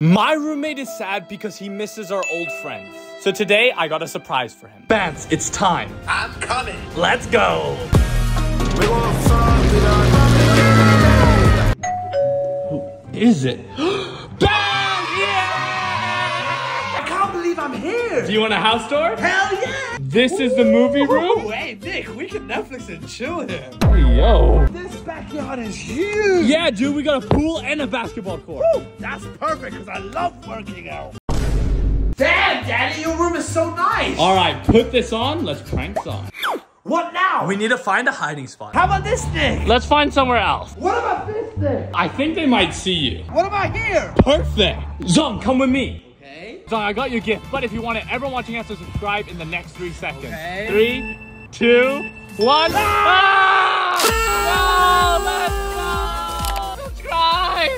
My roommate is sad because he misses our old friends. So today, I got a surprise for him. Bants, it's time. I'm coming. Let's go. Who is it? Bants! Yeah! I can't believe I'm here. Do you want a house tour? Hell yeah. This is the movie room? Hey, Nick, we can Netflix and chill here. Yo. This backyard is huge. Yeah, dude, we got a pool and a basketball court. Woo, that's perfect, because I love working out. Damn, Daddy, your room is so nice. All right, put this on. Let's prank song. What now? We need to find a hiding spot. How about this thing? Let's find somewhere else. What about this thing? I think they might see you. What about here? Perfect. Zhong, come with me. Okay. Zhong, I got your gift, but if you want it, everyone watching has to subscribe in the next 3 seconds. Okay. 3, 2, 1. Ah! Oh,